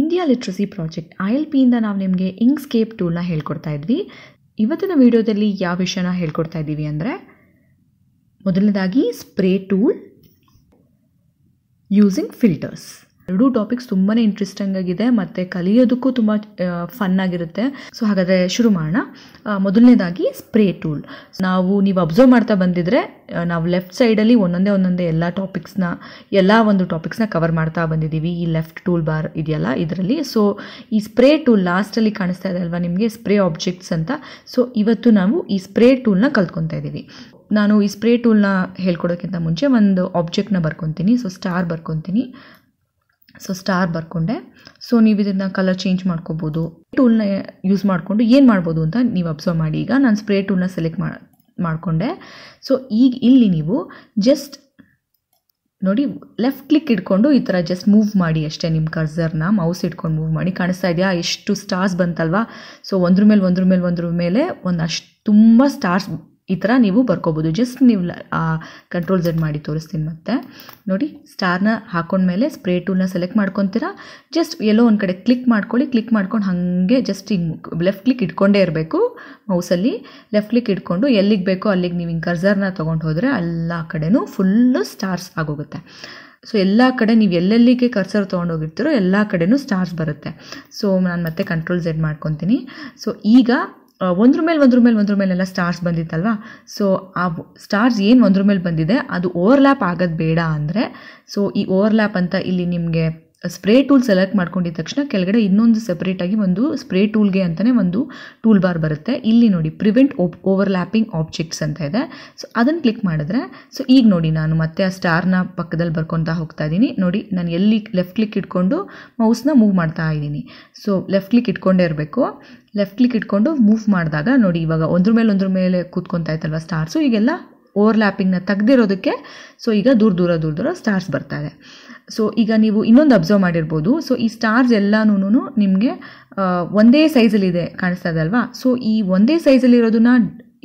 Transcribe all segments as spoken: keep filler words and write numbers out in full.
India literacy project I L ಪಿಯಿಂದ ನಾವು ನಿಮಗೆ ಇಂಕ್ಸ್ಕೇಪ್ ಟೂಲ್ನ ಹೇಳ್ಕೊಡ್ತಾ ಇದ್ವಿ. ಇವತ್ತಿನ ವಿಡಿಯೋದಲ್ಲಿ ಯಾವ ವಿಷಯನ ಹೇಳ್ಕೊಡ್ತಾ ಇದ್ದೀವಿ ಅಂದರೆ, ಮೊದಲನೇದಾಗಿ ಸ್ಪ್ರೇ ಟೂಲ್, ಯೂಸಿಂಗ್ ಫಿಲ್ಟರ್ಸ್. ಎರಡು ಟಾಪಿಕ್ಸ್ ತುಂಬಾ ಇಂಟ್ರೆಸ್ಟಿಂಗ್ ಆಗಿದೆ ಮತ್ತು ಕಲಿಯೋದಕ್ಕೂ ತುಂಬ ಫನ್ ಆಗಿರುತ್ತೆ. ಸೊ ಹಾಗಾದರೆ ಶುರು ಮಾಡೋಣ. ಮೊದಲನೇದಾಗಿ ಸ್ಪ್ರೇ ಟೂಲ್. ನಾವು ನೀವು ಅಬ್ಸರ್ವ್ ಮಾಡ್ತಾ ಬಂದಿದ್ದರೆ ನಾವು ಲೆಫ್ಟ್ ಸೈಡಲ್ಲಿ ಒಂದೊಂದೇ ಒಂದೊಂದೇ ಎಲ್ಲ ಟಾಪಿಕ್ಸ್ನ ಎಲ್ಲ ಒಂದು ಟಾಪಿಕ್ಸ್ನ ಕವರ್ ಮಾಡ್ತಾ ಬಂದಿದ್ದೀವಿ ಈ ಲೆಫ್ಟ್ ಟೂಲ್ ಬಾರ್ ಇದೆಯಲ್ಲ ಇದರಲ್ಲಿ. ಸೊ ಈ ಸ್ಪ್ರೇ ಟೂಲ್ ಲಾಸ್ಟಲ್ಲಿ ಕಾಣಿಸ್ತಾ ಇದೆ ಅಲ್ವಾ ನಿಮಗೆ, ಸ್ಪ್ರೇ ಆಬ್ಜೆಕ್ಟ್ಸ್ ಅಂತ. ಸೊ ಇವತ್ತು ನಾವು ಈ ಸ್ಪ್ರೇ ಟೂಲ್ನ ಕಲ್ತ್ಕೊತಾ ಇದ್ದೀವಿ. ನಾನು ಈ ಸ್ಪ್ರೇ ಟೂಲ್ನ ಹೇಳ್ಕೊಡೋಕ್ಕಿಂತ ಮುಂಚೆ ಒಂದು ಆಬ್ಜೆಕ್ಟ್ನ ಬರ್ಕೊತೀನಿ. ಸೊ ಸ್ಟಾರ್ ಬರ್ಕೊತೀನಿ. ಸೊ ಸ್ಟಾರ್ ಬರ್ಕೊಂಡೆ. ಸೊ ನೀವು ಇದನ್ನು ಕಲರ್ ಚೇಂಜ್ ಮಾಡ್ಕೋಬೋದು. ಟೂಲ್ನ ಯೂಸ್ ಮಾಡಿಕೊಂಡು ಏನು ಮಾಡ್ಬೋದು ಅಂತ ನೀವು ಅಬ್ಸರ್ವ್ ಮಾಡಿ. ಈಗ ನಾನು ಸ್ಪ್ರೇ ಟೂಲ್ನ ಸೆಲೆಕ್ಟ್ ಮಾಡಿಕೊಂಡೆ. ಸೊ ಈಗ ಇಲ್ಲಿ ನೀವು ಜಸ್ಟ್ ನೋಡಿ, ಲೆಫ್ಟ್ ಕ್ಲಿಕ್ ಇಟ್ಕೊಂಡು ಈ ಥರ ಜಸ್ಟ್ ಮೂವ್ ಮಾಡಿ ಅಷ್ಟೇ. ನಿಮ್ಮ ಕರ್ಸರ್ನ ಮೌಸ್ ಇಟ್ಕೊಂಡು ಮೂವ್ ಮಾಡಿ. ಕಾಣಿಸ್ತಾ ಇದೆಯಾ ಎಷ್ಟು ಸ್ಟಾರ್ಸ್ ಬಂತಲ್ವಾ? ಸೊ ಒಂದ್ರ ಮೇಲೆ ಒಂದ್ರ ಮೇಲೆ ಒಂದ್ರ ಮೇಲೆ ಒಂದು ಅಷ್ಟು ತುಂಬ ಸ್ಟಾರ್ಸ್ ಈ ಥರ ನೀವು ಬರ್ಕೋಬೋದು. ಜಸ್ಟ್ ನೀವು ಕಂಟ್ರೋಲ್ ಝೆಡ್ ಮಾಡಿ ತೋರಿಸ್ತೀನಿ. ಮತ್ತೆ ನೋಡಿ, ಸ್ಟಾರ್ನ ಹಾಕೊಂಡ್ಮೇಲೆ ಸ್ಪ್ರೇ ಟೂಲ್ನ ಸೆಲೆಕ್ಟ್ ಮಾಡ್ಕೊತೀರಾ. ಜಸ್ಟ್ ಎಲ್ಲೋ ಒಂದು ಕಡೆ ಕ್ಲಿಕ್ ಮಾಡ್ಕೊಳ್ಳಿ. ಕ್ಲಿಕ್ ಮಾಡ್ಕೊಂಡು ಹಾಗೆ ಜಸ್ಟ್ ಹಿಂಗೆ ಲೆಫ್ಟ್ ಕ್ಲಿಕ್ ಇಟ್ಕೊಂಡೇ ಇರಬೇಕು ಮೌಸಲ್ಲಿ. ಲೆಫ್ಟ್ ಕ್ಲಿಕ್ ಇಟ್ಕೊಂಡು ಎಲ್ಲಿಗೆ ಬೇಕೋ ಅಲ್ಲಿಗೆ ನೀವು ಹಿಂಗೆ ಕರ್ಸರ್ನ ತೊಗೊಂಡು ಹೋದರೆ ಎಲ್ಲ ಕಡೆಯೂ ಫುಲ್ಲು ಸ್ಟಾರ್ಸ್ ಆಗೋಗುತ್ತೆ. ಸೊ ಎಲ್ಲ ಕಡೆ ನೀವು ಎಲ್ಲೆಲ್ಲಿಗೆ ಕರ್ಸರ್ ತೊಗೊಂಡೋಗಿರ್ತೀರೋ ಎಲ್ಲ ಕಡೆಯೂ ಸ್ಟಾರ್ಸ್ ಬರುತ್ತೆ. ಸೊ ನಾನು ಮತ್ತೆ ಕಂಟ್ರೋಲ್ ಝೆಡ್ ಮಾಡ್ಕೊತೀನಿ. ಸೊ ಈಗ ಒಂದ್ರ ಮೇಲೆ ಒಂದ್ರ ಮೇಲೆ ಒಂದ್ರ ಮೇಲೆಲ್ಲ ಸ್ಟಾರ್ಸ್ ಬಂದಿತ್ತಲ್ವಾ? ಸೊ ಆ ಸ್ಟಾರ್ಸ್ ಏನು ಒಂದ್ರ ಮೇಲೆ ಬಂದಿದೆ ಅದು ಓವರ್ಲ್ಯಾಪ್ ಆಗೋದು ಬೇಡ ಅಂದರೆ, ಸೊ ಈ ಓವರ್ಲ್ಯಾಪ್ ಅಂತ ಇಲ್ಲಿ ನಿಮಗೆ ಸ್ಪ್ರೇ ಟೂಲ್ ಸೆಲೆಕ್ಟ್ ಮಾಡ್ಕೊಂಡಿದ್ದ ತಕ್ಷಣ ಕೆಳಗಡೆ ಇನ್ನೊಂದು ಸೆಪ್ರೇಟಾಗಿ ಒಂದು ಸ್ಪ್ರೇ ಟೂಲ್ಗೆ ಅಂತಲೇ ಒಂದು ಟೂಲ್ ಬಾರ್ ಬರುತ್ತೆ. ಇಲ್ಲಿ ನೋಡಿ ಪ್ರಿವೆಂಟ್ ಓವರ್ಲ್ಯಾಪಿಂಗ್ ಆಬ್ಜೆಕ್ಟ್ಸ್ ಅಂತ ಇದೆ. ಸೊ ಅದನ್ನು ಕ್ಲಿಕ್ ಮಾಡಿದ್ರೆ, ಸೊ ಈಗ ನೋಡಿ ನಾನು ಮತ್ತೆ ಆ ಸ್ಟಾರ್ನ ಪಕ್ಕದಲ್ಲಿ ಬರ್ಕೊತಾ ಹೋಗ್ತಾ ಇದ್ದೀನಿ. ನೋಡಿ ನಾನು ಎಲ್ಲಿ ಲೆಫ್ಟ್ ಕ್ಲಿಕ್ ಇಟ್ಕೊಂಡು ಮೌಸ್ನ ಮೂವ್ ಮಾಡ್ತಾ ಇದ್ದೀನಿ. ಸೊ ಲೆಫ್ಟ್ ಕ್ಲಿಕ್ ಇಟ್ಕೊಂಡೇ ಇರಬೇಕು. ಲೆಫ್ಟ್ ಕ್ಲಿಕ್ ಇಟ್ಕೊಂಡು ಮೂವ್ ಮಾಡಿದಾಗ ನೋಡಿ ಇವಾಗ ಒಂದ್ರ ಮೇಲೆ ಒಂದ್ರ ಮೇಲೆ ಕೂತ್ಕೊತಾ ಇತ್ತಲ್ವ ಸ್ಟಾರ್ಸು. ಈಗೆಲ್ಲ ಓವರ್ಲ್ಯಾಪಿಂಗ್ನ ತೆಗೆದಿರೋದಕ್ಕೆ ಸೊ ಈಗ ದೂರ ದೂರ ದೂರ ದೂರ ಸ್ಟಾರ್ಸ್ ಬರ್ತಾ ಇದೆ. ಸೊ ಈಗ ನೀವು ಇನ್ನೊಂದು ಅಬ್ಸರ್ವ್ ಮಾಡಿರ್ಬೋದು. ಸೊ ಈ ಸ್ಟಾರ್ಸ್ ಎಲ್ಲನೂ ನಿಮಗೆ ಒಂದೇ ಸೈಜಲ್ಲಿದೆ ಕಾಣಿಸ್ತಾ ಇದೆ ಅಲ್ವಾ? ಸೊ ಈ ಒಂದೇ ಸೈಜಲ್ಲಿರೋದನ್ನ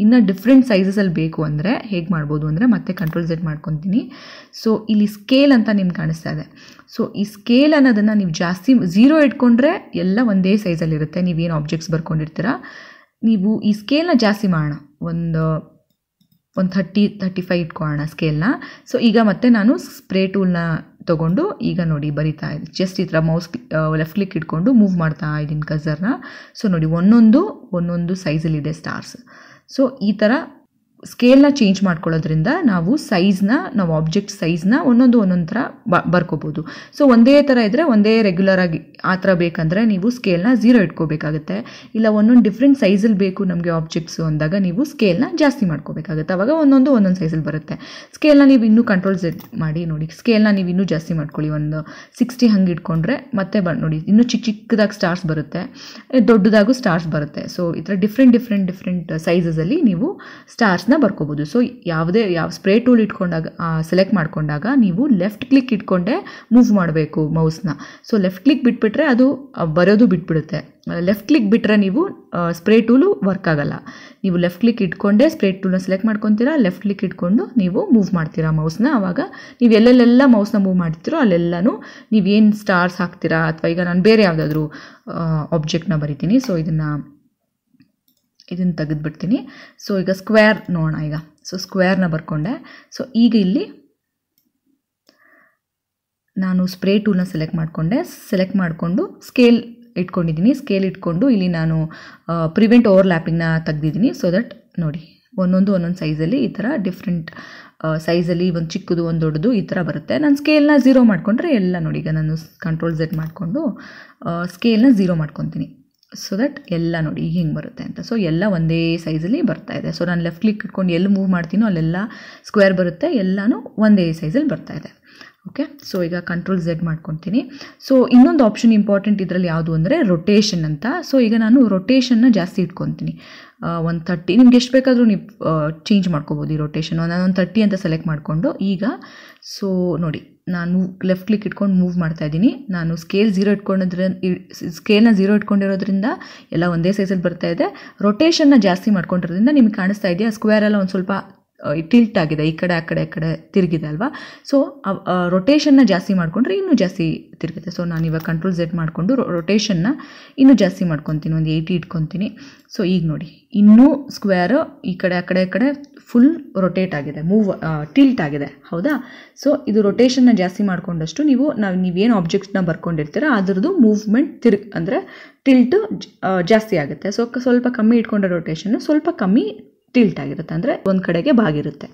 ಇನ್ನು ಡಿಫ್ರೆಂಟ್ ಸೈಜಸಲ್ಲಿ ಬೇಕು ಅಂದರೆ ಹೇಗೆ ಮಾಡ್ಬೋದು ಅಂದರೆ, ಮತ್ತೆ ಕಂಟ್ರೋಲ್ ಝೆಡ್ ಮಾಡ್ಕೊತೀನಿ. ಸೊ ಇಲ್ಲಿ ಸ್ಕೇಲ್ ಅಂತ ನಿಮ್ಗೆ ಕಾಣಿಸ್ತಾ ಇದೆ. ಸೊ ಈ ಸ್ಕೇಲ್ ಅನ್ನೋದನ್ನು ನೀವು ಜಾಸ್ತಿ ಝೀರೋ ಇಟ್ಕೊಂಡ್ರೆ ಎಲ್ಲ ಒಂದೇ ಸೈಜಲ್ಲಿರುತ್ತೆ ನೀವೇನು ಆಬ್ಜೆಕ್ಟ್ಸ್ ಬರ್ಕೊಂಡಿರ್ತೀರ. ನೀವು ಈ ಸ್ಕೇಲ್ನ ಜಾಸ್ತಿ ಮಾಡೋಣ, ಒಂದು ಒಂದು ಥರ್ಟಿ ಥರ್ಟಿ ಫೈವ್ ಇಟ್ಕೊಳ್ಳೋಣ ಸ್ಕೇಲ್ನ. ಸೊ ಈಗ ಮತ್ತೆ ನಾನು ಸ್ಪ್ರೇ ಟೂಲ್ನ ತೊಗೊಂಡು ಈಗ ನೋಡಿ ಬರಿತಾ ಇದ್ದೀನಿ. ಜಸ್ಟ್ ಈ ಥರ ಮೌಸ್ ಲೆಫ್ಟ್ ಕ್ಲಿಕ್ ಇಟ್ಕೊಂಡು ಮೂವ್ ಮಾಡ್ತಾ ಇದ್ದೀನಿ ಕರ್ಸರ್ನ. ಸೊ ನೋಡಿ ಒಂದೊಂದು ಒಂದೊಂದು ಸೈಜಲ್ಲಿದೆ ಸ್ಟಾರ್ಸ್. ಸೊ ಈ ಥರ ಸ್ಕೇಲ್ನ ಚೇಂಜ್ ಮಾಡ್ಕೊಳ್ಳೋದ್ರಿಂದ ನಾವು ಸೈಜ್ನ ನಾವು ಆಬ್ಜೆಕ್ಟ್ ಸೈಜ್ನ ಒಂದೊಂದು ಒಂದೊಂದು ಥರ ಬ ಬರ್ಕೋಬೋದು. ಸೊ ಒಂದೇ ಥರ ಇದ್ದರೆ ಒಂದೇ ರೆಗ್ಯುಲರ್ ಆಗಿ ಆ ಥರ ಬೇಕಂದರೆ ನೀವು ಸ್ಕೇಲ್ನ ಝೀರೋ ಇಟ್ಕೋಬೇಕಾಗುತ್ತೆ. ಇಲ್ಲ ಒಂದೊಂದು ಡಿಫ್ರೆಂಟ್ ಸೈಜಲ್ಲಿ ಬೇಕು ನಮಗೆ ಆಬ್ಜೆಕ್ಟ್ಸು ಅಂದಾಗ ನೀವು ಸ್ಕೇಲ್ನ ಜಾಸ್ತಿ ಮಾಡ್ಕೋಬೇಕಾಗುತ್ತೆ. ಆವಾಗ ಒಂದೊಂದು ಒಂದೊಂದು ಸೈಜಲ್ಲಿ ಬರುತ್ತೆ. ಸ್ಕೇಲ್ನ ನೀವು ಇನ್ನೂ ಕಂಟ್ರೋಲ್ ಝೆಡ್ ಮಾಡಿ. ನೋಡಿ ಸ್ಕೇಲ್ನ ನೀವು ಇನ್ನೂ ಜಾಸ್ತಿ ಮಾಡ್ಕೊಳ್ಳಿ. ಒಂದು ಸಿಕ್ಸ್ಟಿ ಹಂಗೆ ಇಟ್ಕೊಂಡ್ರೆ ಮತ್ತೆ ಬ ನೋಡಿ ಇನ್ನೂ ಚಿಕ್ಕ ಚಿಕ್ಕದಾಗಿ ಸ್ಟಾರ್ಸ್ ಬರುತ್ತೆ, ದೊಡ್ಡದಾಗೂ ಸ್ಟಾರ್ಸ್ ಬರುತ್ತೆ. ಸೊ ಈ ಥರ ಡಿಫ್ರೆಂಟ್ ಡಿಫ್ರೆಂಟ್ ಡಿಫ್ರೆಂಟ್ ಸೈಜಸಲ್ಲಿ ನೀವು ಸ್ಟಾರ್ಸ್ ಬರ್ಕೋಬಹುದು. ಸೊ ಯಾವುದೇ ಯಾವ ಸ್ಪ್ರೇ ಟೂಲ್ ಇಟ್ಕೊಂಡಾಗ ಸೆಲೆಕ್ಟ್ ಮಾಡ್ಕೊಂಡಾಗ ನೀವು ಲೆಫ್ಟ್ ಕ್ಲಿಕ್ ಇಟ್ಕೊಂಡೆ ಮೂವ್ ಮಾಡಬೇಕು ಮೌಸ್ನ. ಸೊ ಲೆಫ್ಟ್ ಕ್ಲಿಕ್ ಬಿಟ್ಬಿಟ್ರೆ ಅದು ಬರೋದು ಬಿಟ್ಬಿಡುತ್ತೆ. ಲೆಫ್ಟ್ ಕ್ಲಿಕ್ ಬಿಟ್ಟರೆ ನೀವು ಸ್ಪ್ರೇ ಟೂಲು ವರ್ಕ್ ಆಗಲ್ಲ. ನೀವು ಲೆಫ್ಟ್ ಕ್ಲಿಕ್ ಇಟ್ಕೊಂಡೆ ಸ್ಪ್ರೇ ಟೂಲ್ನ ಸೆಲೆಕ್ಟ್ ಮಾಡ್ಕೊತೀರಾ. ಲೆಫ್ಟ್ ಕ್ಲಿಕ್ ಇಟ್ಕೊಂಡು ನೀವು ಮೂವ್ ಮಾಡ್ತೀರಾ ಮೌಸ್ನ. ಆವಾಗ ನೀವು ಎಲ್ಲೆಲ್ಲೆಲ್ಲ ಮೌಸ್ನ ಮೂವ್ ಮಾಡ್ತೀರೋ ಅಲ್ಲೆಲ್ಲನೂ ನೀವೇನು ಸ್ಟಾರ್ಸ್ ಹಾಕ್ತೀರಾ. ಅಥವಾ ಈಗ ನಾನು ಬೇರೆ ಯಾವುದಾದ್ರೂ ಆಬ್ಜೆಕ್ಟ್ನ ಬರಿತೀನಿ. ಸೊ ಇದನ್ನು ಇದನ್ನು ತೆಗೆದುಬಿಡ್ತೀನಿ. ಸೊ ಈಗ ಸ್ಕ್ವೇರ್ ನೋಡೋಣ ಈಗ. ಸೊ ಸ್ಕ್ವೇರ್ನ ಬರ್ಕೊಂಡೆ. ಸೊ ಈಗ ಇಲ್ಲಿ ನಾನು ಸ್ಪ್ರೇ ಟೂಲ್ನ ಸೆಲೆಕ್ಟ್ ಮಾಡಿಕೊಂಡೆ. ಸೆಲೆಕ್ಟ್ ಮಾಡಿಕೊಂಡು ಸ್ಕೇಲ್ ಇಟ್ಕೊಂಡಿದ್ದೀನಿ. ಸ್ಕೇಲ್ ಇಟ್ಕೊಂಡು ಇಲ್ಲಿ ನಾನು ಪ್ರಿವೆಂಟ್ ಓವರ್ಲ್ಯಾಪಿಂಗ್ನ ತೆಗೆದಿದ್ದೀನಿ. ಸೊ ದಟ್ ನೋಡಿ ಒಂದೊಂದು ಒಂದೊಂದು ಸೈಜಲ್ಲಿ ಈ ಥರ ಡಿಫ್ರೆಂಟ್ ಸೈಜಲ್ಲಿ ಒಂದು ಚಿಕ್ಕದು ಒಂದು ದೊಡ್ಡದು ಈ ಥರ ಬರುತ್ತೆ. ನಾನು ಸ್ಕೇಲ್ನ ಝೀರೋ ಮಾಡಿಕೊಂಡ್ರೆ ಎಲ್ಲ ನೋಡಿ. ಈಗ ನಾನು ಕಂಟ್ರೋಲ್ ಝೆಡ್ ಮಾಡಿಕೊಂಡು ಸ್ಕೇಲ್ನ ಝೀರೋ ಮಾಡ್ಕೊತೀನಿ. ಸೊ ದಟ್ ಎಲ್ಲ ನೋಡಿ ಈಗ ಹೆಂಗೆ ಬರುತ್ತೆ ಅಂತ. ಸೊ ಎಲ್ಲ ಒಂದೇ ಸೈಜಲ್ಲಿ ಬರ್ತಾ ಇದೆ. ಸೊ ನಾನು ಲೆಫ್ಟ್ ಕ್ಲಿಕ್ ಇಟ್ಕೊಂಡು ಎಲ್ಲಿ ಮೂವ್ ಮಾಡ್ತೀನೋ ಅಲ್ಲೆಲ್ಲ ಸ್ಕ್ವೇರ್ ಬರುತ್ತೆ. ಎಲ್ಲನೂ ಒಂದೇ ಸೈಜಲ್ಲಿ ಬರ್ತಾ ಇದೆ. ಓಕೆ. ಸೊ ಈಗ ಕಂಟ್ರೋಲ್ ಝೆಡ್ ಮಾಡ್ಕೊತೀನಿ. ಸೊ ಇನ್ನೊಂದು ಆಪ್ಷನ್ ಇಂಪಾರ್ಟೆಂಟ್ ಇದರಲ್ಲಿ ಯಾವುದು ಅಂದರೆ ರೊಟೇಷನ್ ಅಂತ. ಸೊ ಈಗ ನಾನು ರೊಟೇಷನ್ನ ಜಾಸ್ತಿ ಇಟ್ಕೊತೀನಿ. ಒಂದು ತರ್ಟಿ ನಿಮ್ಗೆ ಎಷ್ಟು ಬೇಕಾದರೂ ನೀವು ಚೇಂಜ್ ಮಾಡ್ಕೋಬೋದು ಈ ರೊಟೇಷನ್. ನಾನು ಒಂದು ತರ್ಟಿ ಅಂತ ಸೆಲೆಕ್ಟ್ ಮಾಡಿಕೊಂಡು ಈಗ ಸೊ ನೋಡಿ ನಾನು ಲೆಫ್ಟ್ ಕ್ಲಿಕ್ ಇಟ್ಕೊಂಡು ಮೂವ್ ಮಾಡ್ತಾ ಇದ್ದೀನಿ. ನಾನು ಸ್ಕೇಲ್ ಝೀರೋ ಇಟ್ಕೊಂಡಿದ್ರೆ ಸ್ಕೇಲ್ನ ಝೀರೋ ಇಟ್ಕೊಂಡಿರೋದ್ರಿಂದ ಎಲ್ಲ ಒಂದೇ ಸೈಜಲ್ಲಿ ಬರ್ತಾ ಇದೆ. ರೊಟೇಷನ್ನ ಜಾಸ್ತಿ ಮಾಡ್ಕೊಂಡಿರೋದ್ರಿಂದ ನಿಮ್ಗೆ ಕಾಣಿಸ್ತಾ ಇದೆಯಾ ಸ್ಕ್ವೇರೆಲ್ಲ ಒಂದು ಸ್ವಲ್ಪ ಟಿಲ್ಟ್ ಆಗಿದೆ ಈ ಕಡೆ ಆ ಕಡೆ ಆ ಕಡೆ ತಿರುಗಿದೆ ಅಲ್ವಾ. ಸೊ ರೊಟೇಷನ್ನ ಜಾಸ್ತಿ ಮಾಡಿಕೊಂಡ್ರೆ ಇನ್ನೂ ಜಾಸ್ತಿ ತಿರುಗುತ್ತೆ. ಸೊ ನಾನು ಇವಾಗ ಕಂಟ್ರೋಲ್ ಝೆಡ್ ಮಾಡಿಕೊಂಡು ರೊಟೇಷನ್ನ ಇನ್ನೂ ಜಾಸ್ತಿ ಮಾಡ್ಕೊತೀನಿ, ಒಂದು ಏಯ್ಟಿ ಇಟ್ಕೊತೀನಿ. ಸೊ ಈಗ ನೋಡಿ ಇನ್ನೂ ಸ್ಕ್ವೇರ್ ಈ ಕಡೆ ಆ ಕಡೆ ಆ ಕಡೆ ಫುಲ್ ರೊಟೇಟ್ ಆಗಿದೆ, ಮೂವ್ ಟಿಲ್ಟ್ ಆಗಿದೆ ಹೌದಾ. ಸೊ ಇದು ರೊಟೇಷನ್ನ ಜಾಸ್ತಿ ಮಾಡಿಕೊಂಡಷ್ಟು ನೀವು ನಾವು ನೀವೇನು ಆಬ್ಜೆಕ್ಟ್ಸ್ನ ಬರ್ಕೊಂಡಿರ್ತೀರ ಅದರದ್ದು ಮೂವ್ಮೆಂಟ್ ತಿರುಗಿ ಅಂದರೆ ಟಿಲ್ಟು ಜಾಸ್ತಿ ಆಗುತ್ತೆ. ಸೊ ಸ್ವಲ್ಪ ಕಮ್ಮಿ ಇಟ್ಕೊಂಡ್ರೆ ರೊಟೇಷನ್ನು ಸ್ವಲ್ಪ ಕಮ್ಮಿ ಟಿಲ್ಟ್ ಆಗಿರುತ್ತೆ, ಅಂದರೆ ಒಂದು ಕಡೆಗೆ ಬಾಗಿರುತ್ತೆ.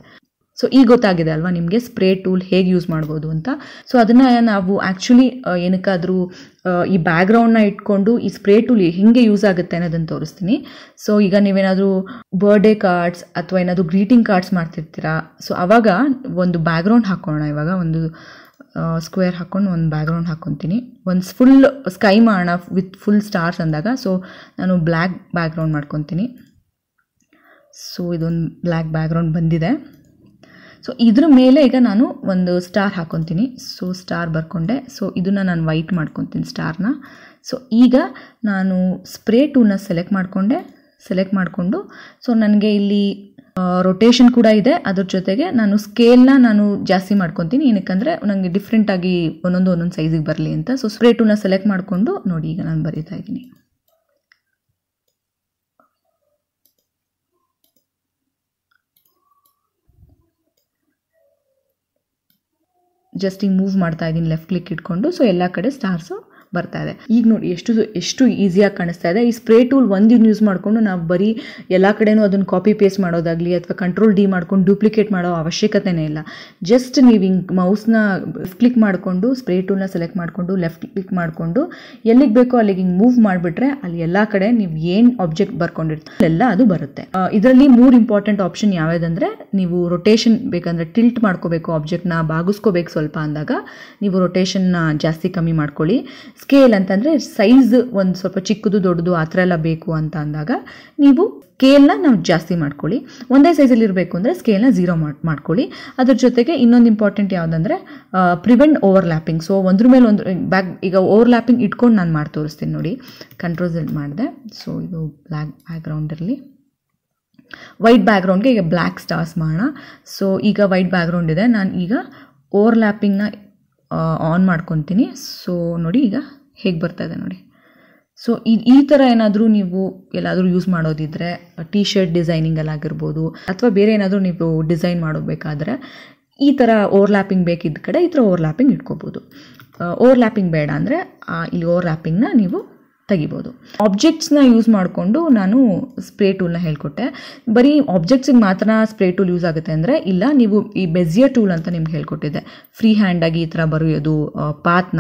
ಸೊ ಈಗ ಗೊತ್ತಾಗಿದೆ ಅಲ್ವಾ ನಿಮಗೆ ಸ್ಪ್ರೇ ಟೂಲ್ ಹೇಗೆ ಯೂಸ್ ಮಾಡ್ಬೋದು ಅಂತ. ಸೊ ಅದನ್ನು ನಾವು ಆ್ಯಕ್ಚುಲಿ ಏನಕ್ಕಾದರೂ ಈ ಬ್ಯಾಕ್ಗ್ರೌಂಡ್ನ ಇಟ್ಕೊಂಡು ಈ ಸ್ಪ್ರೇ ಟೂಲ್ ಹೇಗೆ ಯೂಸ್ ಆಗುತ್ತೆ ಅನ್ನೋದನ್ನು ತೋರಿಸ್ತೀನಿ. ಸೊ ಈಗ ನೀವೇನಾದರೂ ಬರ್ಡೇ ಕಾರ್ಡ್ಸ್ ಅಥವಾ ಏನಾದರೂ ಗ್ರೀಟಿಂಗ್ ಕಾರ್ಡ್ಸ್ ಮಾಡ್ತಿರ್ತೀರಾ, ಸೊ ಆವಾಗ ಒಂದು ಬ್ಯಾಕ್ಗ್ರೌಂಡ್ ಹಾಕೋಣ. ಇವಾಗ ಒಂದು ಸ್ಕ್ವೇರ್ ಹಾಕ್ಕೊಂಡು ಒಂದು ಬ್ಯಾಕ್ಗ್ರೌಂಡ್ ಹಾಕ್ಕೊತೀನಿ, ಒಂದು ಫುಲ್ ಸ್ಕೈ ಮಾಡೋಣ ವಿತ್ ಫುಲ್ ಸ್ಟಾರ್ಸ್ ಅಂದಾಗ. ಸೊ ನಾನು ಬ್ಲ್ಯಾಕ್ ಬ್ಯಾಕ್ಗ್ರೌಂಡ್ ಮಾಡ್ಕೊತೀನಿ. ಸೊ ಇದೊಂದು ಬ್ಲ್ಯಾಕ್ ಬ್ಯಾಕ್ಗ್ರೌಂಡ್ ಬಂದಿದೆ. ಸೊ ಇದ್ರ ಮೇಲೆ ಈಗ ನಾನು ಒಂದು ಸ್ಟಾರ್ ಹಾಕ್ಕೊತೀನಿ. ಸೊ ಸ್ಟಾರ್ ಬರ್ಕೊಂಡೆ. ಸೊ ಇದನ್ನು ನಾನು ವೈಟ್ ಮಾಡ್ಕೊತೀನಿ ಸ್ಟಾರ್ನ. ಸೊ ಈಗ ನಾನು ಸ್ಪ್ರೇ ಟೂಲ್ನ ಸೆಲೆಕ್ಟ್ ಮಾಡಿಕೊಂಡೆ. ಸೆಲೆಕ್ಟ್ ಮಾಡಿಕೊಂಡು ಸೊ ನನಗೆ ಇಲ್ಲಿ ರೊಟೇಷನ್ ಕೂಡ ಇದೆ, ಅದ್ರ ಜೊತೆಗೆ ನಾನು ಸ್ಕೇಲ್ನ ನಾನು ಜಾಸ್ತಿ ಮಾಡ್ಕೊತೀನಿ. ಏನಕ್ಕಂದರೆ ನನಗೆ ಡಿಫ್ರೆಂಟಾಗಿ ಒಂದೊಂದು ಒಂದೊಂದು ಸೈಜಿಗೆ ಬರಲಿ ಅಂತ. ಸೊ ಸ್ಪ್ರೇ ಟೂಲ್ನ ಸೆಲೆಕ್ಟ್ ಮಾಡಿಕೊಂಡು ನೋಡಿ ಈಗ ನಾನು ಬರೀತಾ ಇದ್ದೀನಿ. ಜಸ್ಟ್ ಈಗ ಮೂವ್ ಮಾಡ್ತಾ ಇದ್ದೀನಿ ಲೆಫ್ಟ್ ಕ್ಲಿಕ್ ಇಟ್ಕೊಂಡು. ಸೊ ಎಲ್ಲ ಕಡೆ ಸ್ಟಾರ್ಸು ಬರ್ತಾ ಇದೆ. ಈಗ ನೋಡಿ ಎಷ್ಟು ಎಷ್ಟು ಈಸಿಯಾಗಿ ಕಾಣಿಸ್ತಾ ಇದೆ. ಈ ಸ್ಪ್ರೇ ಟೂಲ್ ಒಂದು ಯೂಸ್ ಮಾಡಿಕೊಂಡು ನಾವು ಬರೀ ಎಲ್ಲ ಕಡೆನೂ ಅದನ್ನು ಕಾಪಿ ಪೇಸ್ಟ್ ಮಾಡೋದಾಗಲಿ ಅಥವಾ ಕಂಟ್ರೋಲ್ ಡಿ ಮಾಡ್ಕೊಂಡು ಡೂಪ್ಲಿಕೇಟ್ ಮಾಡೋ ಅವಶ್ಯಕತೆನೇ ಇಲ್ಲ. ಜಸ್ಟ್ ನೀವು ಹಿಂಗೆ ಮೌಸ್ನ ಕ್ಲಿಕ್ ಮಾಡಿಕೊಂಡು ಸ್ಪ್ರೇ ಟೂಲ್ನ ಸೆಲೆಕ್ಟ್ ಮಾಡಿಕೊಂಡು ಲೆಫ್ಟ್ ಕ್ಲಿಕ್ ಮಾಡಿಕೊಂಡು ಎಲ್ಲಿಗೆ ಬೇಕೋ ಅಲ್ಲಿಗೆ ಹಿಂಗೆ ಮೂವ್ ಮಾಡಿಬಿಟ್ರೆ ಅಲ್ಲಿ ಎಲ್ಲ ಕಡೆ ನೀವು ಏನು ಆಬ್ಜೆಕ್ಟ್ ಬರ್ಕೊಂಡಿರ್ತೀವಿ ಎಲ್ಲ ಅದು ಬರುತ್ತೆ. ಇದರಲ್ಲಿ ಮೂರು ಇಂಪಾರ್ಟೆಂಟ್ ಆಪ್ಷನ್ ಯಾವುದಂದರೆ, ನೀವು ರೊಟೇಷನ್ ಬೇಕಂದರೆ ಟಿಲ್ಟ್ ಮಾಡ್ಕೋಬೇಕು, ಆಬ್ಜೆಕ್ಟ್ನ ಬಾಗಿಸ್ಕೋಬೇಕು ಸ್ವಲ್ಪ ಅಂದಾಗ ನೀವು ರೊಟೇಷನ್ನ ಜಾಸ್ತಿ ಕಮ್ಮಿ ಮಾಡ್ಕೊಳ್ಳಿ. ಸ್ಕೇಲ್ ಅಂತಂದರೆ ಸೈಜ್ ಒಂದು ಸ್ವಲ್ಪ ಚಿಕ್ಕದು ದೊಡ್ಡದು ಆ ಥರ ಎಲ್ಲ ಬೇಕು ಅಂತ ಅಂದಾಗ ನೀವು ಸ್ಕೇಲ್ನ ನಾವು ಜಾಸ್ತಿ ಮಾಡ್ಕೊಳ್ಳಿ. ಒಂದೇ ಸೈಜಲ್ಲಿ ಇರಬೇಕು ಅಂದರೆ ಸ್ಕೇಲ್ನ ಝೀರೋ ಮಾಡ್ಕೊಳ್ಳಿ. ಅದ್ರ ಜೊತೆಗೆ ಇನ್ನೊಂದು ಇಂಪಾರ್ಟೆಂಟ್ ಯಾವುದಂದರೆ ಪ್ರಿವೆಂಟ್ ಓವರ್ಲ್ಯಾಪಿಂಗ್. ಸೊ ಒಂದ್ರ ಮೇಲೆ ಒಂದು ಬ್ಯಾಕ್ ಈಗ ಓವರ್ಲ್ಯಾಪಿಂಗ್ ಇಟ್ಕೊಂಡು ನಾನು ಮಾಡಿ ತೋರಿಸ್ತೀನಿ ನೋಡಿ. ಕಂಟ್ರೋಲ್ ಮಾಡಿದೆ. ಸೊ ಇದು ಬ್ಲ್ಯಾಕ್ ಬ್ಯಾಕ್ಗ್ರೌಂಡಲ್ಲಿ ವೈಟ್ ಬ್ಯಾಕ್ಗ್ರೌಂಡ್ಗೆ ಈಗ ಬ್ಲ್ಯಾಕ್ ಸ್ಟಾರ್ಸ್ ಮಾಡೋಣ. ಸೊ ಈಗ ವೈಟ್ ಬ್ಯಾಕ್ಗ್ರೌಂಡ್ ಇದೆ. ನಾನು ಈಗ ಓವರ್ಲ್ಯಾಪಿಂಗ್ನ ಆನ್ ಮಾಡ್ಕೊತೀನಿ. ಸೊ ನೋಡಿ ಈಗ ಹೇಗೆ ಬರ್ತಾ ಇದೆ ನೋಡಿ. ಸೊ ಈ ಈ ಥರ ಏನಾದರೂ ನೀವು ಎಲ್ಲಾದರೂ ಯೂಸ್ ಮಾಡೋದಿದ್ದರೆ ಟಿ ಶರ್ಟ್ ಡಿಸೈನಿಂಗಲ್ಲಾಗಿರ್ಬೋದು ಅಥವಾ ಬೇರೆ ಏನಾದರೂ ನೀವು ಡಿಸೈನ್ ಮಾಡಬೇಕಾದ್ರೆ ಈ ಥರ ಓವರ್ಲ್ಯಾಪಿಂಗ್ ಬೇಕಿದ್ದ ಕಡೆ ಈ ಥರ ಓವರ್ಲ್ಯಾಪಿಂಗ್ ಇಟ್ಕೋಬೋದು. ಓವರ್ಲ್ಯಾಪಿಂಗ್ ಬೇಡ ಅಂದರೆ ಇಲ್ಲಿ ಓವರ್ಲ್ಯಾಪಿಂಗ್ನ ನೀವು ತೆಗಿಬೋದು. ಆಬ್ಜೆಕ್ಟ್ಸ್ನ ಯೂಸ್ ಮಾಡಿಕೊಂಡು ನಾನು ಸ್ಪ್ರೇ ಟೂಲ್ನ ಹೇಳ್ಕೊಟ್ಟೆ. ಬರೀ ಆಬ್ಜೆಕ್ಟ್ಸಿಗೆ ಮಾತ್ರ ಸ್ಪ್ರೇ ಟೂಲ್ ಯೂಸ್ ಆಗುತ್ತೆ ಅಂದರೆ ಇಲ್ಲ. ನೀವು ಈ ಬೆಜಿಯರ್ ಟೂಲ್ ಅಂತ ನಿಮ್ಗೆ ಹೇಳ್ಕೊಟ್ಟಿದ್ದೆ ಫ್ರೀ ಹ್ಯಾಂಡಾಗಿ ಈ ಥರ ಬರೆಯೋದು ಪಾತ್ನ.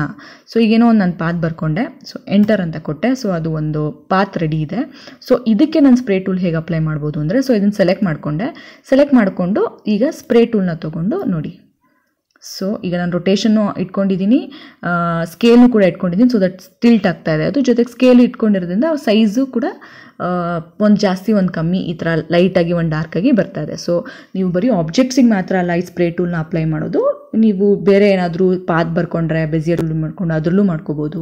ಸೊ ಈಗೇನೋ ಒಂದು ನಾನು ಪಾತ್ ಬರ್ಕೊಂಡೆ. ಸೊ ಎಂಟರ್ ಅಂತ ಕೊಟ್ಟೆ. ಸೊ ಅದು ಒಂದು ಪಾತ್ ರೆಡಿ ಇದೆ. ಸೊ ಇದಕ್ಕೆ ನಾನು ಸ್ಪ್ರೇ ಟೂಲ್ ಹೇಗೆ ಅಪ್ಲೈ ಮಾಡ್ಬೋದು ಅಂದರೆ, ಸೊ ಇದನ್ನು ಸೆಲೆಕ್ಟ್ ಮಾಡಿಕೊಂಡೆ. ಸೆಲೆಕ್ಟ್ ಮಾಡಿಕೊಂಡು ಈಗ ಸ್ಪ್ರೇ ಟೂಲ್ನ ತೊಗೊಂಡು ನೋಡಿ. ಸೊ ಈಗ ನಾನು ರೊಟೇಷನ್ನು ಇಟ್ಕೊಂಡಿದ್ದೀನಿ, ಸ್ಕೇಲ್ನು ಕೂಡ ಇಟ್ಕೊಂಡಿದ್ದೀನಿ. ಸೊ ದಟ್ ಟಿಲ್ಟ್ ಆಗ್ತಾ ಇದೆ. ಅದು ಜೊತೆಗೆ ಸ್ಕೇಲ್ ಇಟ್ಕೊಂಡಿರೋದ್ರಿಂದ ಸೈಜು ಕೂಡ ಒಂದು ಜಾಸ್ತಿ ಒಂದು ಕಮ್ಮಿ ಈ ಥರ ಲೈಟಾಗಿ ಒಂದು ಡಾರ್ಕಾಗಿ ಬರ್ತಾ ಇದೆ. ಸೊ ನೀವು ಬರೀ ಆಬ್ಜೆಕ್ಟ್ಸಿಗೆ ಮಾತ್ರ ಅಲ್ಲ ಈ ಸ್ಪ್ರೇ ಟೂಲ್ನ ಅಪ್ಲೈ ಮಾಡೋದು, ನೀವು ಬೇರೆ ಏನಾದರೂ ಪಾತ್ ಬರ್ಕೊಂಡ್ರೆ ಬೆಜಿಯರ್ ಟೂಲ್ ಮಾಡ್ಕೊಂಡು ಅದರಲ್ಲೂ ಮಾಡ್ಕೋಬೋದು.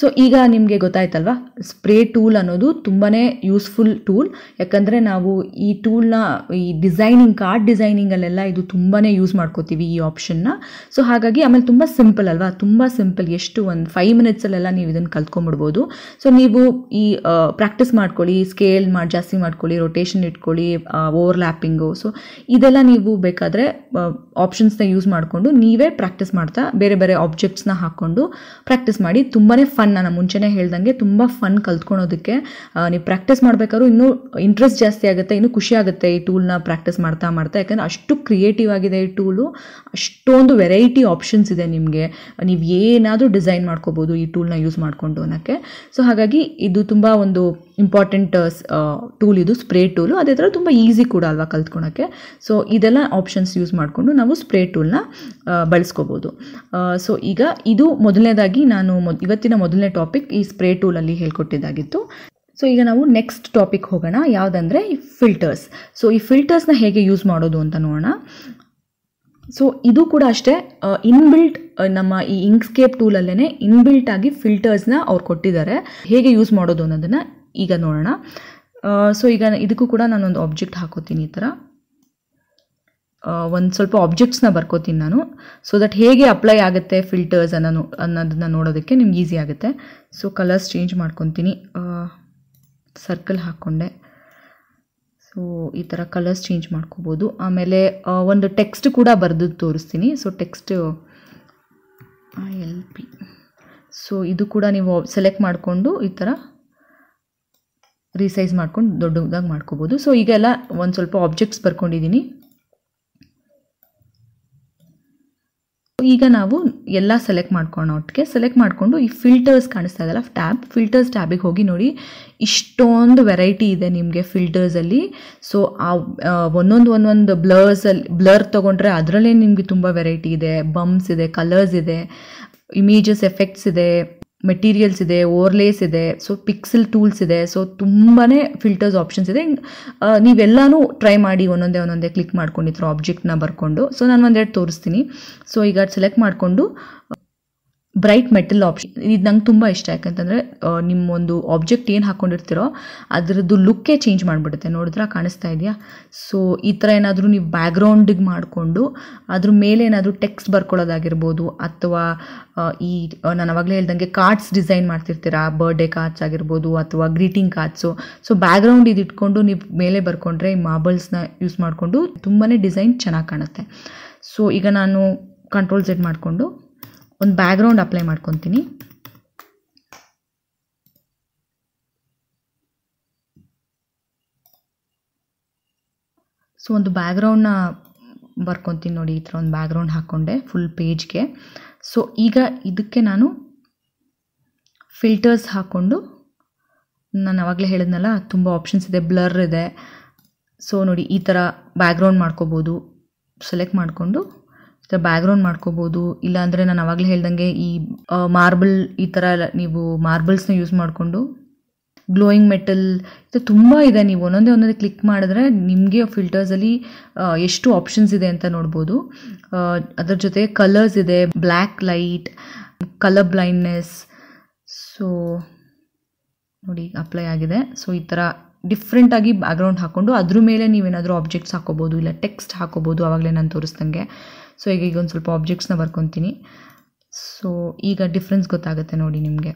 ಸೊ ಈಗ ನಿಮಗೆ ಗೊತ್ತಾಯ್ತಲ್ವಾ ಸ್ಪ್ರೇ ಟೂಲ್ ಅನ್ನೋದು ತುಂಬಾ ಯೂಸ್ಫುಲ್ ಟೂಲ್. ಯಾಕಂದರೆ ನಾವು ಈ ಟೂಲ್ನ ಈ ಡಿಸೈನಿಂಗ್ ಕಾರ್ಡ್ ಡಿಸೈನಿಂಗಲ್ಲೆಲ್ಲ ಇದು ತುಂಬಾ ಯೂಸ್ ಮಾಡ್ಕೋತೀವಿ ಈ ಆಪ್ಷನ್ನ. ಸೊ ಹಾಗಾಗಿ ಆಮೇಲೆ ತುಂಬ ಸಿಂಪಲ್ ಅಲ್ವಾ, ತುಂಬ ಸಿಂಪಲ್. ಎಷ್ಟು ಒಂದು ಫೈವ್ ಮಿನಿಟ್ಸಲ್ಲೆಲ್ಲ ನೀವು ಇದನ್ನು ಕಲ್ತ್ಕೊಂಡ್ಬಿಡ್ಬೋದು. ಸೊ ನೀವು ಈ ಪ್ರಾಕ್ಟೀಸ್ ಮಾಡ್ಕೊಳ್ಳಿ, ಸ್ಕೇಲ್ ಮಾಡಿ ಜಾಸ್ತಿ ಮಾಡ್ಕೊಳ್ಳಿ, ರೊಟೇಷನ್ ಇಟ್ಕೊಳ್ಳಿ, ಓವರ್ಲ್ಯಾಪಿಂಗು. ಸೊ ಇದೆಲ್ಲ ನೀವು ಬೇಕಾದರೆ ಆಪ್ಷನ್ಸ್ನ ಯೂಸ್ ಮಾಡಿಕೊಂಡು ನೀವೇ ಪ್ರಾಕ್ಟೀಸ್ ಮಾಡ್ತಾ ಬೇರೆ ಬೇರೆ ಆಬ್ಜೆಕ್ಟ್ಸ್ನ ಹಾಕ್ಕೊಂಡು ಪ್ರಾಕ್ಟೀಸ್ ಮಾಡಿ. ತುಂಬಾ ಫನ್, ನಾನು ಮುಂಚೆನೇ ಹೇಳ್ದಂಗೆ ತುಂಬ ಫನ್ ಕಲ್ತ್ಕೊಳೋದಕ್ಕೆ. ನೀವು ಪ್ರಾಕ್ಟೀಸ್ ಮಾಡಬೇಕಾದ್ರೂ ಇನ್ನೂ ಇಂಟ್ರೆಸ್ಟ್ ಜಾಸ್ತಿ ಆಗುತ್ತೆ, ಇನ್ನೂ ಖುಷಿ ಆಗುತ್ತೆ ಈ ಟೂಲ್ನ ಪ್ರಾಕ್ಟೀಸ್ ಮಾಡ್ತಾ ಮಾಡ್ತಾ. ಯಾಕಂದರೆ ಅಷ್ಟು ಕ್ರಿಯೇಟಿವ್ ಆಗಿದೆ ಈ ಟೂಲು, ಅಷ್ಟೊಂದು ವೆರೈಟಿ ಆಪ್ಷನ್ಸ್ ಇದೆ ನಿಮಗೆ. ನೀವು ಏನಾದರೂ ಡಿಸೈನ್ ಮಾಡ್ಕೋಬೋದು ಈ ಟೂಲ್ನ ಯೂಸ್ ಮಾಡಿಕೊಂಡು ಅನ್ನೋಕ್ಕೆ. ಸೊ ಹಾಗಾಗಿ ಇದು ತುಂಬ ಒಂದು ಇಂಪಾರ್ಟೆಂಟ್ ಟೂಲ್, ಇದು ಸ್ಪ್ರೇ ಟೂಲು. ಅದೇ ಥರ ತುಂಬ ಈಸಿ ಕೂಡ ಅಲ್ವಾ ಕಲ್ತ್ಕೊಳಕ್ಕೆ. ಸೊ ಇದೆಲ್ಲ ಆಪ್ಷನ್ಸ್ ಯೂಸ್ ಮಾಡಿಕೊಂಡು ನಾವು ಸ್ಪ್ರೇ ಟೂಲ್ನ ಬಳಸ್ಕೋಬೋದು. ಸೊ ಈಗ ಇದು ಮೊದಲನೇದಾಗಿ ನಾನು ಇವತ್ತಿನ ಮೊದಲನೇ ಟಾಪಿಕ್ ಈ ಸ್ಪ್ರೇ ಟೂಲಲ್ಲಿ ಹೇಳ್ಕೊಟ್ಟಿದ್ದಾಗಿತ್ತು. ಸೊ ಈಗ ನಾವು ನೆಕ್ಸ್ಟ್ ಟಾಪಿಕ್ ಹೋಗೋಣ, ಯಾವುದಂದರೆ ಈ ಫಿಲ್ಟರ್ಸ್. ಸೊ ಈ ಫಿಲ್ಟರ್ಸ್ನ ಹೇಗೆ ಯೂಸ್ ಮಾಡೋದು ಅಂತ ನೋಡೋಣ. ಸೊ ಇದು ಕೂಡ ಅಷ್ಟೇ, ಇನ್ಬಿಲ್ಟ್ ನಮ್ಮ ಈ ಇಂಕ್ಸ್ಕೇಪ್ ಟೂಲಲ್ಲೇ ಇನ್ಬಿಲ್ಟ್ ಆಗಿ ಫಿಲ್ಟರ್ಸ್ನ ಅವ್ರು ಕೊಟ್ಟಿದ್ದಾರೆ. ಹೇಗೆ ಯೂಸ್ ಮಾಡೋದು ಅನ್ನೋದನ್ನು ಈಗ ನೋಡೋಣ. ಸೊ ಈಗ ಇದಕ್ಕೂ ಕೂಡ ನಾನೊಂದು ಆಬ್ಜೆಕ್ಟ್ ಹಾಕೋತೀನಿ ಈ ಥರ. ಒಂದು ಸ್ವಲ್ಪ ಆಬ್ಜೆಕ್ಟ್ಸ್ ನ ಬರ್ಕೋತೀನಿ ನಾನು ಸೋ ದಟ್ ಹೇಗೆ ಅಪ್ಲೈ ಆಗುತ್ತೆ ಫಿಲ್ಟರ್ಸ್ ಅನ್ನು ಅನ್ನೋದನ್ನ ನೋಡೋದಕ್ಕೆ ನಿಮಗೆ ಈಜಿ ಆಗುತ್ತೆ ಸೋ ಕಲರ್ಸ್ ಚೇಂಜ್ ಮಾಡ್ಕೊಂತೀನಿ ಸರ್ಕಲ್ ಹಾಕೊಂಡೆ ಸೋ ಈ ತರ ಕಲರ್ಸ್ ಚೇಂಜ್ ಮಾಡ್ಕೋಬಹುದು ಆಮೇಲೆ ಒಂದು ಟೆಕ್ಸ್ಟ್ ಕೂಡ ಬರೆದು ತೋರಿಸ್ತೀನಿ so text L P so ಇದು ಕೂಡ ನೀವು ಸೆಲೆಕ್ಟ್ ಮಾಡ್ಕೊಂಡು ಈ ತರ ರಿಸೈಜ್ ಮಾಡ್ಕೊಂಡು ದೊಡ್ಡದಾಗಿ ಮಾಡ್ಕೋಬಹುದು ಸೋ ಈಗ ಎಲ್ಲ ಒಂದು ಸ್ವಲ್ಪ ಆಬ್ಜೆಕ್ಟ್ಸ್ ಬರ್ಕೊಂಡಿದ್ದೀನಿ ಈಗ ನಾವು ಎಲ್ಲ ಸೆಲೆಕ್ಟ್ ಮಾಡ್ಕೊಂಡು ಒಟ್ಟಿಗೆ ಸೆಲೆಕ್ಟ್ ಮಾಡ್ಕೊಂಡು ಈ ಫಿಲ್ಟರ್ಸ್ ಕಾಣಿಸ್ತಾ ಇದೆಲ್ಲ ಟ್ಯಾಬ್ ಫಿಲ್ಟರ್ಸ್ ಟ್ಯಾಬ್ ಗೆ ಹೋಗಿ ನೋಡಿ ಇಷ್ಟೊಂದು ವೆರೈಟಿ ಇದೆ ನಿಮಗೆ ಫಿಲ್ಟರ್ಸ್ ಅಲ್ಲಿ ಸೋ ಒಂದೊಂದು ಒಂದೊಂದು ಬ್ಲರ್ಸ್ ಅಲ್ಲಿ ಬ್ಲರ್ ತಗೊಂಡ್ರೆ ಅದರಲ್ಲೇ ನಿಮಗೆ ತುಂಬಾ ವೆರೈಟಿ ಇದೆ ಬಂಪ್ಸ್ ಇದೆ ಕಲರ್ಸ್ ಇದೆ ಇಮೇಜಸ್ ಎಫೆಕ್ಟ್ಸ್ ಇದೆ ಮೆಟೀರಿಯಲ್ಸ್ ಇದೆ ಓವರ್ಲೇಸ್ ಇದೆ ಸೋ ಪಿಕ್ಸೆಲ್ ಟೂಲ್ಸ್ ಇದೆ ಸೋ ತುಂಬಾನೇ ಫಿಲ್ಟರ್ಸ್ ಆಪ್ಷನ್ಸ್ ಇದೆ ನೀವೆಲ್ಲಾನು ಟ್ರೈ ಮಾಡಿ ಒಂದೊಂದೇ ಒಂದೊಂದೇ ಕ್ಲಿಕ್ ಮಾಡ್ಕೊಂಡು ಇತ್ರ ಆಬ್ಜೆಕ್ಟ್ ನ ಬರ್ಕೊಂಡು ಸೋ ನಾನು ಒಂದೆರಡು ತೋರಿಸ್ತೀನಿ ಸೋ ಈಗ ಸೆಲೆಕ್ಟ್ ಮಾಡ್ಕೊಂಡು ಬ್ರೈಟ್ ಮೆಟಲ್ ಆಪ್ಷನ್ ಇದು ನನಗೆ ತುಂಬಾ ಇಷ್ಟ ಯಾಕಂತಂದ್ರೆ ನಿಮ್ಮ ಒಂದು ಆಬ್ಜೆಕ್ಟ್ ಏನು ಹಾಕೊಂಡಿರ್ತಿರೋ ಅದರದ್ದು ಲುಕ್ ಚೇಂಜ್ ಮಾಡ್ಬಿಡುತ್ತೆ ನೋಡಿದ್ರಾ ಕಾಣಿಸ್ತಾ ಇದೆಯಾ ಸೋ ಈ ತರ ಏನಾದರೂ ನೀವು ಬ್ಯಾಕ್ ಗ್ರೌಂಡ್ ಗೆ ಮಾಡ್ಕೊಂಡು ಅದರ ಮೇಲೆ ಏನಾದರೂ ಟೆಕ್ಸ್ಟ್ ಬರ್ಕೊಳ್ಳೋದಾಗಿರಬಹುದು ಅಥವಾ ಈ ನಾನು ಅವಾಗಲೇ ಹೇಳಿದಂಗೆ ಕಾರ್ಡ್ಸ್ ಡಿಸೈನ್ ಮಾಡ್ತಿರ್ತೀರಾ ಬರ್ತ್ಡೇ ಕಾರ್ಡ್ಸ್ ಆಗಿರಬಹುದು ಅಥವಾ greeting cards so background ಇದು ಇಟ್ಕೊಂಡು ನೀವು ಮೇಲೆ ಬರ್ಕೊಂಡ್ರೆ ಮಾರ್ಬಲ್ಸ್ ನ ಯೂಸ್ ಮಾಡ್ಕೊಂಡು ತುಂಬಾನೇ ಡಿಸೈನ್ ಚೆನ್ನಾಗಿ ಕಾಣುತ್ತೆ ಸೋ ಈಗ ನಾನು ಕಂಟ್ರೋಲ್ Z ಮಾಡ್ಕೊಂಡು ಒಂದು ಬ್ಯಾಕ್ ಗ್ರೌಂಡ್ ಅಪ್ಲೈ ಮಾಡ್ಕೊಂತೀನಿ ಸೋ ಒಂದು ಬ್ಯಾಕ್ ಗ್ರೌಂಡ್ ನ ಬರ್ಕೊಂತೀನಿ ನೋಡಿ ಈ ತರ ಒಂದು ಬ್ಯಾಕ್ ಗ್ರೌಂಡ್ ಹಾಕೊಂಡೆ ಫುಲ್ ಪೇಜ್ ಗೆ ಸೋ ಈಗ ಇದಕ್ಕೆ ನಾನು ಫಿಲ್ಟರ್ಸ್ ಹಾಕೊಂಡು ನಾನು ಅವಾಗಲೇ ಹೇಳಿದ್ನಲ್ಲ ತುಂಬಾ ಆಪ್ಷನ್ಸ್ ಇದೆ ಬ್ಲರ್ ಇದೆ ಸೋ ನೋಡಿ ಈ ತರ ಬ್ಯಾಕ್ ಗ್ರೌಂಡ್ ಮಾಡ್ಕೋಬಹುದು ಸೆಲೆಕ್ಟ್ ಮಾಡ್ಕೊಂಡು ತರ ಬ್ಯಾಕ್ ಗ್ರೌಂಡ್ ಮಾಡ್ಕೋಬಹುದು ಇಲ್ಲ ಅಂದ್ರೆ ನಾನು ಅವಾಗಲೇ ಹೇಳಿದಂಗೆ ಈ ಮಾರ್ಬಲ್ ಈ ತರ ನೀವು ಮಾರ್ಬಲ್ಸ್ ನ ಯೂಸ್ ಮಾಡ್ಕೊಂಡು ಗ್ಲೋಯಿಂಗ್ ಮೆಟಲ್ ಇದು ತುಂಬಾ ಇದೆ ನೀವು ಒಂದೊಂದೇ ಒಂದೊಂದೇ ಕ್ಲಿಕ್ ಮಾಡಿದ್ರೆ ನಿಮಗೆ ಫಿಲ್ಟರ್ಸ್ ಅಲ್ಲಿ ಎಷ್ಟು ಆಪ್ಷನ್ಸ್ ಇದೆ ಅಂತ ನೋಡಬಹುದು ಅದರ ಜೊತೆ ಕಲರ್ಸ್ ಇದೆ black light colour blindness so ನೋಡಿ ಅಪ್ಲೈ ಆಗಿದೆ ಸೋ ಈ ತರ ಡಿಫರೆಂಟ್ ಆಗಿ ಬ್ಯಾಕ್ ಗ್ರೌಂಡ್ ಹಾಕೊಂಡು ಅದರ ಮೇಲೆ ನೀವು ಏನಾದರೂ ಆಬ್ಜೆಕ್ಟ್ಸ್ ಹಾಕೋಬಹುದು ಇಲ್ಲ ಟೆಕ್ಸ್ಟ್ ಹಾಕೋಬಹುದು ಅವಾಗಲೇ ನಾನು ತೋರಿಸ್ದಂಗೆ ಸೋ ಈಗ ಈಗ ಒಂದು ಸ್ವಲ್ಪ ಆಬ್ಜೆಕ್ಟ್ಸ್ ನ ಬರ್ಕೊಂತೀನಿ ಸೋ ಈಗ ಡಿಫರೆನ್ಸ್ ಗೊತ್ತಾಗುತ್ತೆ ನೋಡಿ ನಿಮಗೆ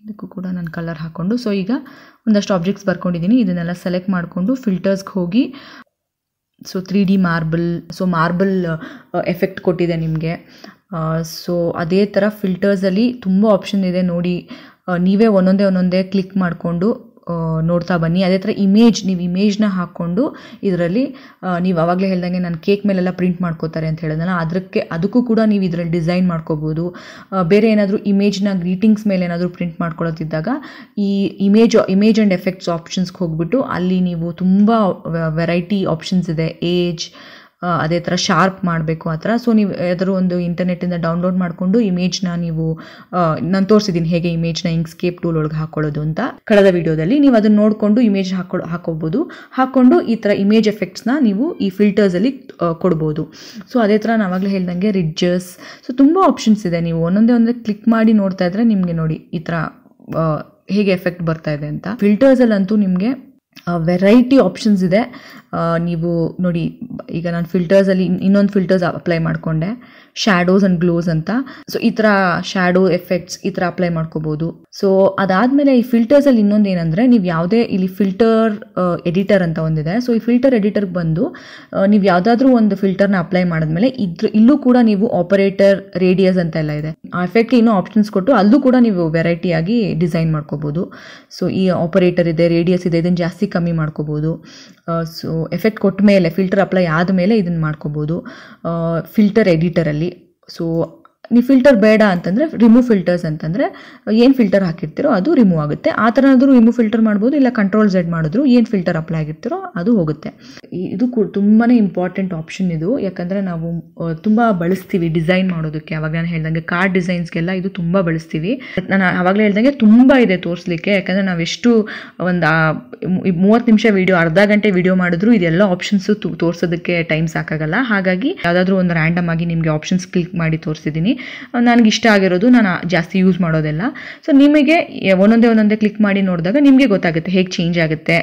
ಇದಕ್ಕೂ ಕೂಡ ನಾನು ಕಲರ್ ಹಾಕೊಂಡು ಸೋ ಈಗ ಒಂದಷ್ಟು ಆಬ್ಜೆಕ್ಟ್ಸ್ ಬರ್ಕೊಂಡಿದ್ದೀನಿ ಇದನ್ನೆಲ್ಲ ಸೆಲೆಕ್ಟ್ ಮಾಡ್ಕೊಂಡು ಫಿಲ್ಟರ್ಸ್ ಗೆ ಹೋಗಿ so three D marble so marble effect ಕೊಟ್ಟಿದೆ ನಿಮಗೆ ಸೋ ಅದೇ ತರ ಫಿಲ್ಟರ್ಸ್ ಅಲ್ಲಿ ತುಂಬಾ ಆಪ್ಷನ್ ಇದೆ ನೋಡಿ ನೀವೇ ಒಂದೊಂದೇ ಒಂದೊಂದೇ ಕ್ಲಿಕ್ ಮಾಡ್ಕೊಂಡು ನೋಡ್ತಾ ಬನ್ನಿ ಅದೇ ತರ ಇಮೇಜ್ ನೀವು ಇಮೇಜ್ ನ ಹಾಕೊಂಡು ಇದರಲ್ಲಿ ನೀವು ಅವಾಗಲೇ ಹೇಳಿದಂಗೆ ನಾನು ಕೇಕ್ ಮೇಲೆಲ್ಲ ಪ್ರಿಂಟ್ ಮಾಡ್ಕೋತಾರೆ ಅಂತ ಹೇಳಿದ್ನಲ್ಲ ಅದಕ್ಕೆ ಅದಕ್ಕೂ ಕೂಡ ನೀವು ಇದರಲ್ಲಿ ಡಿಸೈನ್ ಮಾಡ್ಕೋಬಹುದು ಬೇರೆ ಏನಾದರೂ ಇಮೇಜ್ ನ ಗ್ರೀಟಿಂಗ್ಸ್ ಮೇಲೆ ಏನಾದರೂ ಪ್ರಿಂಟ್ ಮಾಡ್ಕೊಳ್ಳೋದಿದ್ದಾಗ ಈ image image and effects options ಹೋಗ್ಬಿಟ್ಟು ಅಲ್ಲಿ ನೀವು ತುಂಬಾ ವೆರೈಟಿ ಆಪ್ಷನ್ಸ್ ಇದೆ ಏಜ್ ಅದೇ ತರ ಶಾರ್ಪ್ ಮಾಡಬೇಕು ಆ ತರ ಸೊ ನೀವು ಯಾವ್ದಾದ್ರು ಒಂದು ಇಂಟರ್ನೆಟ್ ಇಂದ ಡೌನ್ಲೋಡ್ ಮಾಡಿಕೊಂಡು ಇಮೇಜ್ನ ನೀವು ನಾನು ತೋರಿಸಿದ್ದೀನಿ ಹೇಗೆ ಇಮೇಜ್ನ ಇಂಕ್ಸ್ಕೇಪ್ ಟೂಲ್ ಒಳಗೆ ಹಾಕೊಳ್ಳೋದು ಅಂತ ಕಳೆದ ವಿಡಿಯೋದಲ್ಲಿ ನೀವು ಅದನ್ನ ನೋಡಿಕೊಂಡು ಇಮೇಜ್ ಹಾಕೋ ಹಾಕೋಬಹುದು ಹಾಕೊಂಡು ಈ ತರ ಇಮೇಜ್ ಎಫೆಕ್ಟ್ಸ್ನ ನೀವು ಈ ಫಿಲ್ಟರ್ಸ್ ಅಲ್ಲಿ ಕೊಡಬಹುದು ಸೊ ಅದೇ ತರ ನಾನು ಅವಾಗಲೇ ಹೇಳಿದಂಗೆ ರಿಡ್ಜಸ್ ಸೊ ತುಂಬಾ ಆಪ್ಷನ್ಸ್ ಇದೆ ನೀವು ಒಂದೊಂದೇ ಒಂದೇ ಕ್ಲಿಕ್ ಮಾಡಿ ನೋಡ್ತಾ ಇದ್ರೆ ನಿಮಗೆ ನೋಡಿ ಈ ತರ ಹೇಗೆ ಎಫೆಕ್ಟ್ ಬರ್ತಾ ಇದೆ ಅಂತ ಫಿಲ್ಟರ್ಸ್ ಅಲ್ಲಂತೂ ನಿಮಗೆ ವೆರೈಟಿ ಆಪ್ಷನ್ಸ್ ಇದೆ ನೀವು ನೋಡಿ ಈಗ ನಾನು ಫಿಲ್ಟರ್ಸ್ ಅಲ್ಲಿ ಇನ್ನೊಂದು ಫಿಲ್ಟರ್ಸ್ ಅಪ್ಲೈ ಮಾಡ್ಕೊಂಡೆ ಶ್ಯಾಡೋಸ್ ಅಂಡ್ ಗ್ಲೋಸ್ ಅಂತ ಸೊ ಈ ತರ ಶ್ಯಾಡೋ ಎಫೆಕ್ಟ್ಸ್ ಈ ತರ ಅಪ್ಲೈ ಮಾಡ್ಕೋಬಹುದು ಸೊ ಅದಾದ್ಮೇಲೆ ಈ ಫಿಲ್ಟರ್ಸ್ ಅಲ್ಲಿ ಇನ್ನೊಂದು ಏನಂದ್ರೆ ನೀವು ಯಾವುದೇ ಇಲ್ಲಿ ಫಿಲ್ಟರ್ ಎಡಿಟರ್ ಅಂತ ಒಂದಿದೆ ಸೊ ಈ ಫಿಲ್ಟರ್ ಎಡಿಟರ್ ಬಂದು ನೀವು ಯಾವ್ದಾದ್ರು ಒಂದು ಫಿಲ್ಟರ್ನ ಅಪ್ಲೈ ಮಾಡಿದ್ಮೇಲೆ ಇದ್ರ ಇಲ್ಲೂ ಕೂಡ ನೀವು ಆಪರೇಟರ್ ರೇಡಿಯಸ್ ಅಂತ ಎಲ್ಲ ಇದೆ ಆ ಎಫೆಕ್ಟ್ ಇನ್ನೂ ಆಪ್ಷನ್ಸ್ ಕೊಟ್ಟು ಅಲ್ಲೂ ಕೂಡ ನೀವು ವೆರೈಟಿ ಆಗಿ ಡಿಸೈನ್ ಮಾಡ್ಕೋಬಹುದು ಸೊ ಈ ಆಪರೇಟರ್ ಇದೆ ರೇಡಿಯಸ್ ಇದೆ ಇದನ್ನ ಜಾಸ್ತಿ ಕಮ್ಮಿ ಮಾಡ್ಕೋಬಹುದು ಸೊ ಎಫೆಕ್ಟ್ ಕೊಟ್ಟ ಮೇಲೆ ಫಿಲ್ಟರ್ ಅಪ್ಲೈ ಆದಮೇಲೆ ಇದನ್ನ ಮಾಡ್ಕೋಬಹುದು ಫಿಲ್ಟರ್ ಎಡಿಟರ್ ಅಲ್ಲಿ ಸೊ ನೀವು ಫಿಲ್ಟರ್ ಬೇಡ ಅಂತಂದ್ರೆ ರಿಮೂವ್ ಫಿಲ್ಟರ್ಸ್ ಅಂತಂದ್ರೆ ಏನು ಫಿಲ್ಟರ್ ಹಾಕಿರ್ತೀರೋ ಅದು ರಿಮೂವ್ ಆಗುತ್ತೆ ಆ ಥರ ಆದರೂ ರಿಮೂವ್ ಫಿಲ್ಟರ್ ಮಾಡ್ಬೋದು ಇಲ್ಲ ಕಂಟ್ರೋಲ್ ಝೆಡ್ ಮಾಡಿದ್ರು ಏನು ಫಿಲ್ಟರ್ ಅಪ್ಲೈ ಆಗಿರ್ತೀರೋ ಅದು ಹೋಗುತ್ತೆ ಇದು ತುಂಬಾನೇ ಇಂಪಾರ್ಟೆಂಟ್ ಆಪ್ಷನ್ ಇದು ಯಾಕಂದ್ರೆ ನಾವು ತುಂಬಾ ಬಳಸ್ತೀವಿ ಡಿಸೈನ್ ಮಾಡೋದಕ್ಕೆ ಅವಾಗ ನಾನು ಹೇಳ್ದಂಗೆ ಕಾರ್ಡ್ ಡಿಸೈನ್ಸ್ಗೆಲ್ಲ ಇದು ತುಂಬಾ ಬಳಸ್ತೀವಿ ನಾನು ಅವಾಗಲೇ ಹೇಳ್ದಂಗೆ ತುಂಬಾ ಇದೆ ತೋರಿಸ್ಲಿಕ್ಕೆ ಯಾಕಂದ್ರೆ ನಾವೆಷ್ಟು ಒಂದು ಮೂವತ್ತು ನಿಮಿಷ ವಿಡಿಯೋ ಅರ್ಧ ಗಂಟೆ ವಿಡಿಯೋ ಮಾಡಿದ್ರು ಇದೆಲ್ಲ ಆಪ್ಷನ್ಸ್ ತೋರಿಸೋದಕ್ಕೆ ಟೈಮ್ ಸಾಕಾಗಲ್ಲ ಹಾಗಾಗಿ ಯಾವ್ದಾದ್ರು ಒಂದು ರ್ಯಾಂಡಮ್ ಆಗಿ ನಿಮಗೆ ಆಪ್ಷನ್ಸ್ ಕ್ಲಿಕ್ ಮಾಡಿ ತೋರಿಸಿದ್ದೀನಿ ನನಗಿಷ್ಟ ಆಗಿರೋದು ನಾನು ಜಾಸ್ತಿ ಯೂಸ್ ಮಾಡೋದಲ್ಲ. ಸೊ ನಿಮಗೆ ಒಂದೊಂದೇ ಒಂದೊಂದೇ ಕ್ಲಿಕ್ ಮಾಡಿ ನೋಡಿದಾಗ ನಿಮಗೆ ಗೊತ್ತಾಗುತ್ತೆ ಹೇಗೆ ಚೇಂಜ್ ಆಗುತ್ತೆ,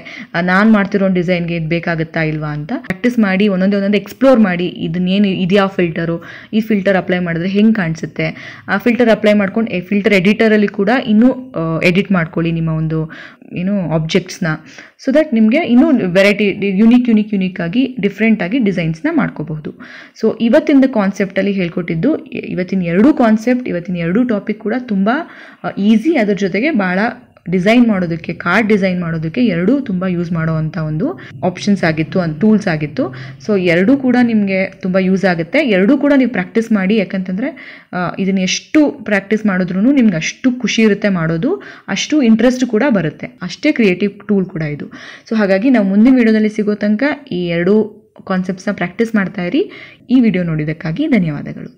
ನಾನು ಮಾಡ್ತಿರೋ ಡಿಸೈನ್ಗೆ ಇದು ಬೇಕಾಗುತ್ತಾ ಇಲ್ವಾ ಅಂತ. ಪ್ರಾಕ್ಟೀಸ್ ಮಾಡಿ ಒಂದೊಂದೇ ಒಂದೊಂದೇ ಎಕ್ಸ್ಪ್ಲೋರ್ ಮಾಡಿ ಇದನ್ನೇನು ಇದೆಯಾ ಫಿಲ್ಟರು, ಈ ಫಿಲ್ಟರ್ ಅಪ್ಲೈ ಮಾಡಿದ್ರೆ ಹೆಂಗೆ ಕಾಣಿಸುತ್ತೆ, ಆ ಫಿಲ್ಟರ್ ಅಪ್ಲೈ ಮಾಡ್ಕೊಂಡು ಫಿಲ್ಟರ್ ಎಡಿಟರಲ್ಲಿ ಕೂಡ ಇನ್ನೂ ಎಡಿಟ್ ಮಾಡ್ಕೊಳ್ಳಿ ನಿಮ್ಮ ಒಂದು ಏನು ಆಬ್ಜೆಕ್ಟ್ಸ್ನ. ಸೊ ದಟ್ ನಿಮಗೆ ಇನ್ನೂ ವೆರೈಟಿ ಯುನೀಕ್ ಯುನೀಕ್ ಯುನೀಕ್ ಆಗಿ ಡಿಫ್ರೆಂಟ್ ಆಗಿ ಡಿಸೈನ್ಸ್ನ ಮಾಡ್ಕೋಬಹುದು. ಸೊ ಇವತ್ತಿನ ಕಾನ್ಸೆಪ್ಟಲ್ಲಿ ಹೇಳ್ಕೊಟ್ಟಿದ್ದು, ಇವತ್ತಿನ ಎರಡೂ ಕಾನ್ಸೆಪ್ಟ್, ಇವತ್ತಿನ ಎರಡೂ ಟಾಪಿಕ್ ಕೂಡ ತುಂಬ ಈಸಿ, ಅದ್ರ ಜೊತೆಗೆ ಭಾಳ ಡಿಸೈನ್ ಮಾಡೋದಕ್ಕೆ, ಕಾರ್ಡ್ ಡಿಸೈನ್ ಮಾಡೋದಕ್ಕೆ ಎರಡೂ ತುಂಬ ಯೂಸ್ ಮಾಡೋವಂಥ ಒಂದು ಆಪ್ಷನ್ಸ್ ಆಗಿತ್ತು, ಒಂದು ಟೂಲ್ಸ್ ಆಗಿತ್ತು. ಸೊ ಎರಡೂ ಕೂಡ ನಿಮಗೆ ತುಂಬ ಯೂಸ್ ಆಗುತ್ತೆ, ಎರಡೂ ಕೂಡ ನೀವು ಪ್ರಾಕ್ಟೀಸ್ ಮಾಡಿ. ಯಾಕಂತಂದರೆ ಇದನ್ನ ಎಷ್ಟು ಪ್ರಾಕ್ಟೀಸ್ ಮಾಡಿದ್ರೂ ನಿಮ್ಗೆ ಅಷ್ಟು ಖುಷಿ ಇರುತ್ತೆ ಮಾಡೋದು, ಅಷ್ಟು ಇಂಟ್ರೆಸ್ಟ್ ಕೂಡ ಬರುತ್ತೆ, ಅಷ್ಟೇ ಕ್ರಿಯೇಟಿವ್ ಟೂಲ್ ಕೂಡ ಇದು. ಸೊ ಹಾಗಾಗಿ ನಾವು ಮುಂದಿನ ವಿಡಿಯೋದಲ್ಲಿ ಸಿಗೋ ತನಕ ಈ ಎರಡೂ ಕಾನ್ಸೆಪ್ಟ್ಸ್ನ ಪ್ರಾಕ್ಟೀಸ್ ಮಾಡ್ತಾ ಇರಿ. ಈ ವಿಡಿಯೋ ನೋಡಿದ್ದಕ್ಕಾಗಿ ಧನ್ಯವಾದಗಳು.